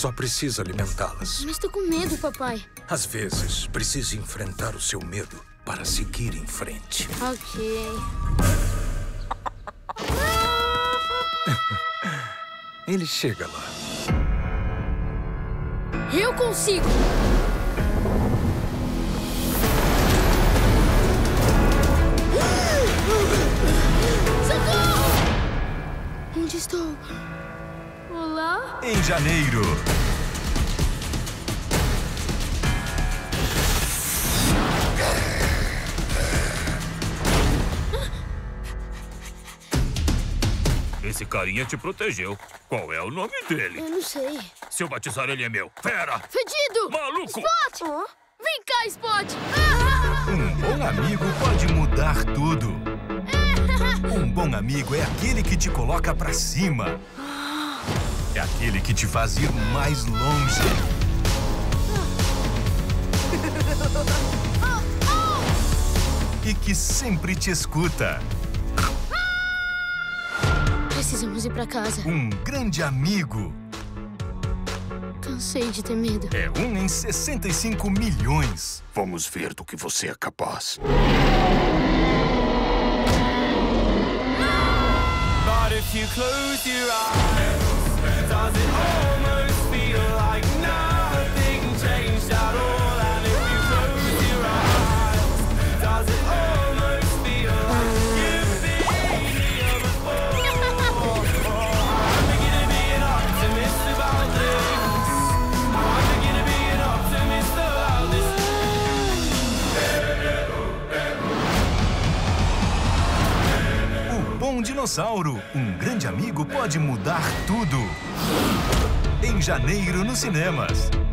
Só precisa alimentá-las. Mas tô com medo, papai. Às vezes, precisa enfrentar o seu medo para seguir em frente. Ok. Ele chega lá. Eu consigo! Socorro! Onde estou? Olá? Em janeiro. Esse carinha te protegeu. Qual é o nome dele? Eu não sei. Se eu batizar ele é meu. Fera! Fedido! Maluco! Spot! Oh? Vem cá, Spot! Um bom amigo pode mudar tudo. Um bom amigo é aquele que te coloca pra cima. É aquele que te faz ir mais longe. E que sempre te escuta. Precisamos ir pra casa. Um grande amigo. Cansei de ter medo. É um em 65 milhões. Vamos ver do que você é capaz. But if you close your eyes, does it almost feel like nothing changed at all? And if you close your eyes, does it almost feel like you've been here before? Um dinossauro. Um grande amigo pode mudar tudo. Em janeiro, nos cinemas.